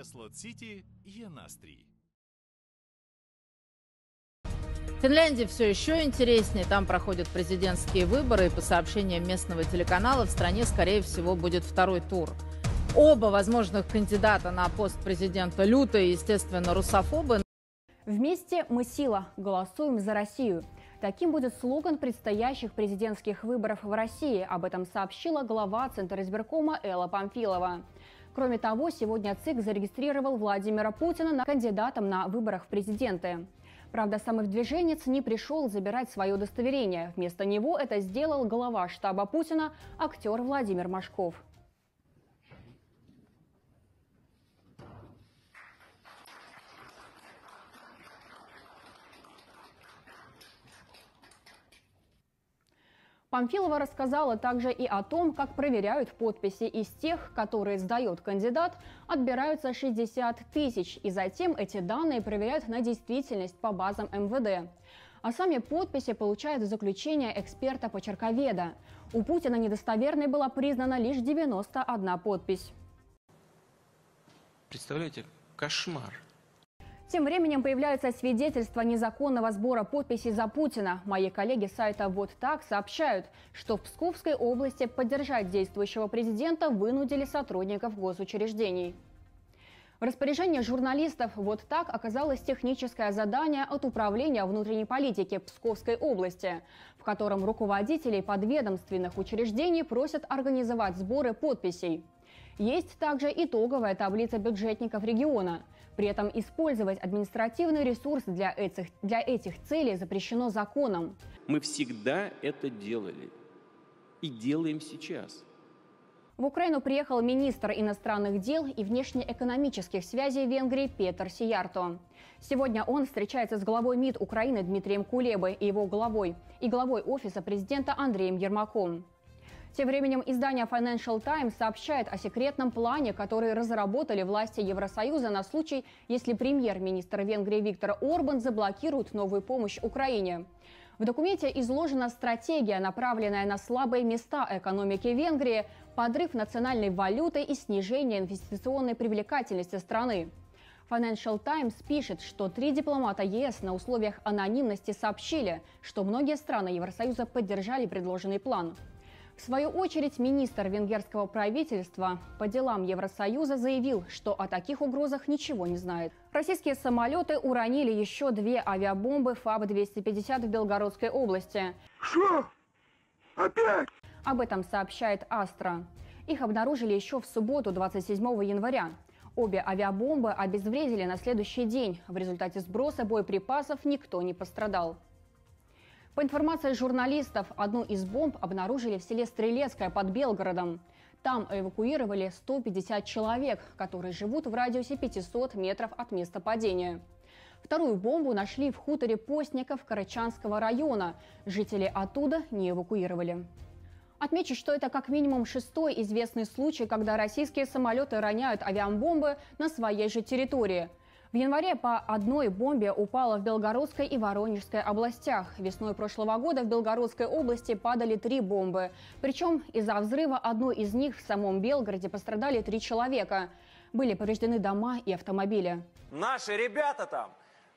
Е-Слот-Сити, Е-Настрий. В Финляндии все еще интереснее. Там проходят президентские выборы, и по сообщениям местного телеканала в стране, скорее всего, будет второй тур. Оба возможных кандидата на пост президента лютые, естественно, русофобы. Вместе мы сила. Голосуем за Россию. Таким будет слоган предстоящих президентских выборов в России. Об этом сообщила глава Центризбиркома Элла Памфилова. Кроме того, сегодня ЦИК зарегистрировал Владимира Путина кандидатом на выборах в президенты. Правда, самовыдвиженец не пришел забирать свое удостоверение. Вместо него это сделал глава штаба Путина, актер Владимир Машков. Памфилова рассказала также и о том, как проверяют подписи из тех, которые сдает кандидат, отбираются 60 000, и затем эти данные проверяют на действительность по базам МВД. А сами подписи получают заключение эксперта-почерковеда. У Путина недостоверной была признана лишь 91 подпись. Представляете, кошмар. Тем временем появляются свидетельства незаконного сбора подписей за Путина. Мои коллеги сайта «Вот так» сообщают, что в Псковской области поддержать действующего президента вынудили сотрудников госучреждений. В распоряжении журналистов «Вот так» оказалось техническое задание от Управления внутренней политики Псковской области, в котором руководителей подведомственных учреждений просят организовать сборы подписей. Есть также итоговая таблица бюджетников региона. При этом использовать административный ресурс для этих целей запрещено законом. Мы всегда это делали и делаем сейчас. В Украину приехал министр иностранных дел и внешнеэкономических связей Венгрии Петер Сиярто. Сегодня он встречается с главой МИД Украины Дмитрием Кулебой и главой офиса президента Андреем Ермаком. Тем временем издание Financial Times сообщает о секретном плане, который разработали власти Евросоюза на случай, если премьер-министр Венгрии Виктор Орбан заблокирует новую помощь Украине. В документе изложена стратегия, направленная на слабые места экономики Венгрии, подрыв национальной валюты и снижение инвестиционной привлекательности страны. Financial Times пишет, что 3 дипломата ЕС на условиях анонимности сообщили, что многие страны Евросоюза поддержали предложенный план. В свою очередь, министр венгерского правительства по делам Евросоюза заявил, что о таких угрозах ничего не знает. Российские самолеты уронили еще 2 авиабомбы ФАБ-250 в Белгородской области. Что? Опять? Об этом сообщает Астра. Их обнаружили еще в субботу, 27 января. Обе авиабомбы обезвредили на следующий день. В результате сброса боеприпасов никто не пострадал. По информации журналистов, одну из бомб обнаружили в селе Стрелецкое под Белгородом. Там эвакуировали 150 человек, которые живут в радиусе 500 метров от места падения. Вторую бомбу нашли в хуторе Постников Карачанского района. Жители оттуда не эвакуировали. Отмечу, что это как минимум 6-й известный случай, когда российские самолеты роняют авиабомбы на своей же территории. В январе по одной бомбе упало в Белгородской и Воронежской областях. Весной прошлого года в Белгородской области падали 3 бомбы. Причем из-за взрыва одной из них в самом Белгороде пострадали 3 человека. Были повреждены дома и автомобили. Наши ребята там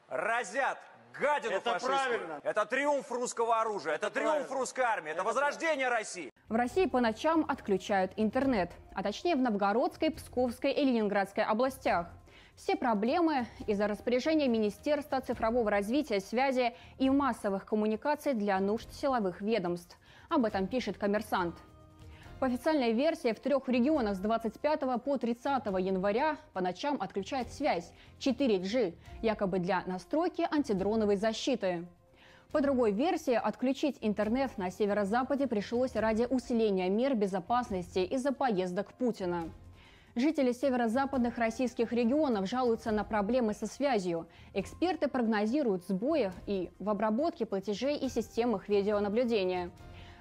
разят гадину фашистскую. Правильно. Это триумф русского оружия, это триумф русской армии, это возрождение России. В России по ночам отключают интернет, а точнее в Новгородской, Псковской и Ленинградской областях. Все проблемы из-за распоряжения Министерства цифрового развития, связи и массовых коммуникаций для нужд силовых ведомств. Об этом пишет «Коммерсант». По официальной версии, в 3 регионах с 25 по 30 января по ночам отключают связь 4G, якобы для настройки антидроновой защиты. По другой версии, отключить интернет на северо-западе пришлось ради усиления мер безопасности из-за поездок Путина. Жители северо-западных российских регионов жалуются на проблемы со связью. Эксперты прогнозируют сбои и в обработке платежей и системах видеонаблюдения.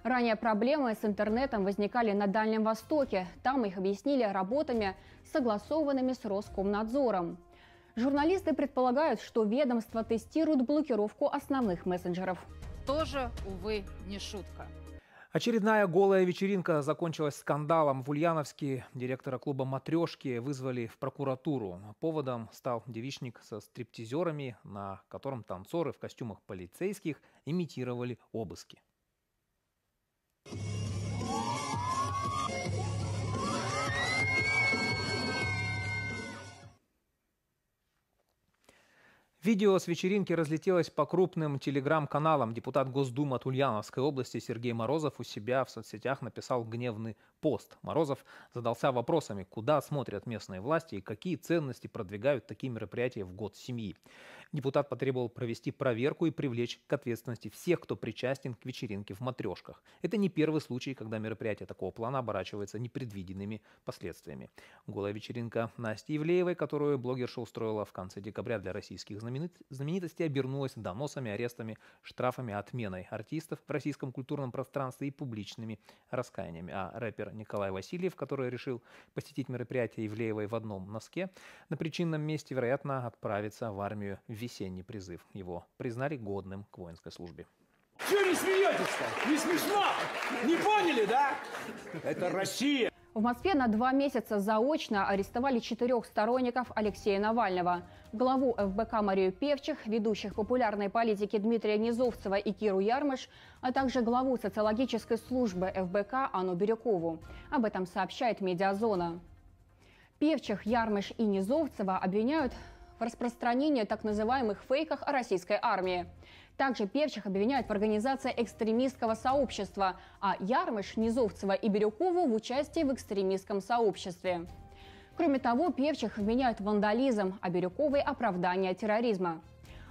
Ранее проблемы с интернетом возникали на Дальнем Востоке. Там их объяснили работами, согласованными с Роскомнадзором. Журналисты предполагают, что ведомство тестирует блокировку основных мессенджеров. Тоже, увы, не шутка. Очередная голая вечеринка закончилась скандалом. В Ульяновске директора клуба «Матрешки» вызвали в прокуратуру. Поводом стал девичник со стриптизерами, на котором танцоры в костюмах полицейских имитировали обыски. Видео с вечеринки разлетелось по крупным телеграм-каналам. Депутат Госдумы от Ульяновской области Сергей Морозов у себя в соцсетях написал гневный пост. Морозов задался вопросами, куда смотрят местные власти и какие ценности продвигают такие мероприятия в год семьи. Депутат потребовал провести проверку и привлечь к ответственности всех, кто причастен к вечеринке в матрешках. Это не первый случай, когда мероприятие такого плана оборачивается непредвиденными последствиями. Голая вечеринка Насти Ивлеевой, которую блогерша устроила в конце декабря для российских знаменитости, обернулась доносами, арестами, штрафами, отменой артистов в российском культурном пространстве и публичными раскаяниями. А рэпер Николай Васильев, который решил посетить мероприятие Ивлеевой в одном носке, на причинном месте, вероятно, отправится в армию в весенний призыв. Его признали годным к воинской службе. Чего не смеетесь-то? Не смешно? Не поняли, да? Это Россия! В Москве на 2 месяца заочно арестовали 4 сторонников Алексея Навального. Главу ФБК Марию Певчих, ведущих популярной политики Дмитрия Низовцева и Киру Ярмаш, а также главу социологической службы ФБК Анну Бирюкову. Об этом сообщает «Медиазона». Певчих, Ярмаш и Низовцева обвиняют в распространении так называемых фейков о российской армии. Также Певчих обвиняют в организации экстремистского сообщества, а Ярмаш, Низовцева и Бирюкову в участии в экстремистском сообществе. Кроме того, Певчих вменяют вандализм, а Бирюковой – оправдание терроризма.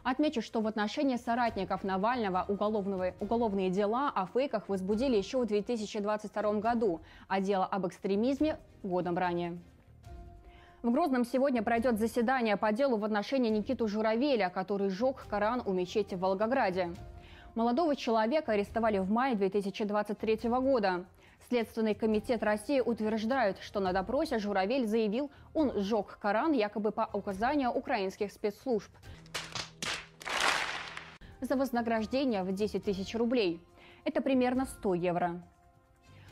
Отмечу, что в отношении соратников Навального уголовные дела о фейках возбудили еще в 2022 году, а дело об экстремизме – годом ранее. В Грозном сегодня пройдет заседание по делу в отношении Никиты Журавеля, который сжег Коран у мечети в Волгограде. Молодого человека арестовали в мае 2023 года. Следственный комитет России утверждает, что на допросе Журавель заявил, он сжег Коран якобы по указанию украинских спецслужб за вознаграждение в 10 тысяч рублей. Это примерно 100 евро.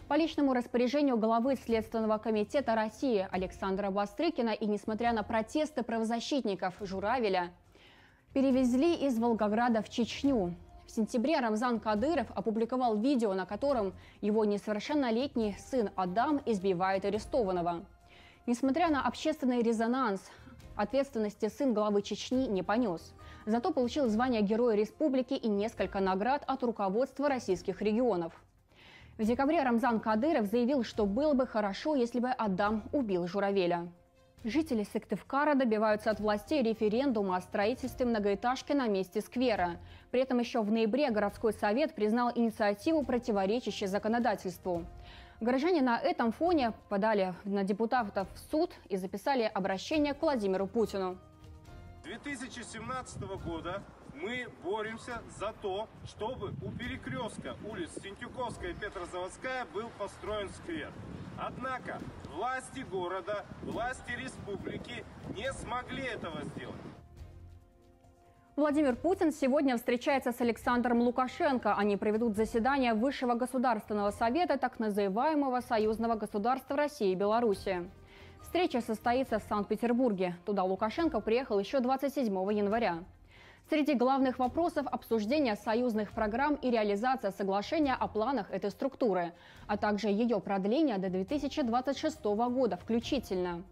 По личному распоряжению главы Следственного комитета России Александра Бастрыкина и несмотря на протесты правозащитников Журавеля, перевезли из Волгограда в Чечню. В сентябре Рамзан Кадыров опубликовал видео, на котором его несовершеннолетний сын Адам избивает арестованного. Несмотря на общественный резонанс, ответственности сын главы Чечни не понес. Зато получил звание Героя Республики и несколько наград от руководства российских регионов. В декабре Рамзан Кадыров заявил, что было бы хорошо, если бы Адам убил Журавеля. Жители Сыктывкара добиваются от властей референдума о строительстве многоэтажки на месте сквера. При этом еще в ноябре городской совет признал инициативу, противоречащей законодательству. Горожане на этом фоне подали на депутатов в суд и записали обращение к Владимиру Путину. 2017 года мы боремся за то, чтобы у перекрестка улиц Сентюковская и Петрозаводская был построен сквер. Однако власти города, власти республики не смогли этого сделать. Владимир Путин сегодня встречается с Александром Лукашенко. Они проведут заседание Высшего государственного совета так называемого Союзного государства России и Беларуси. Встреча состоится в Санкт-Петербурге. Туда Лукашенко приехал еще 27 января. Среди главных вопросов – обсуждение союзных программ и реализация соглашения о планах этой структуры, а также ее продление до 2026 года включительно.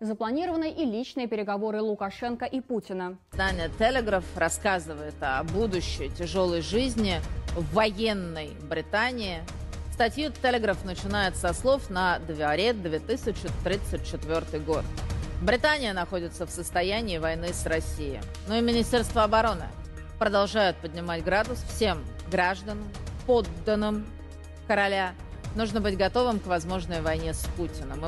Запланированы и личные переговоры Лукашенко и Путина. Издание «Телеграф» рассказывает о будущей тяжелой жизни в военной Британии. Статью «Телеграф» начинает со слов «На дворе 2034 год». Британия находится в состоянии войны с Россией. Но и Министерство обороны продолжает поднимать градус всем гражданам, подданным короля. Нужно быть готовым к возможной войне с Путиным.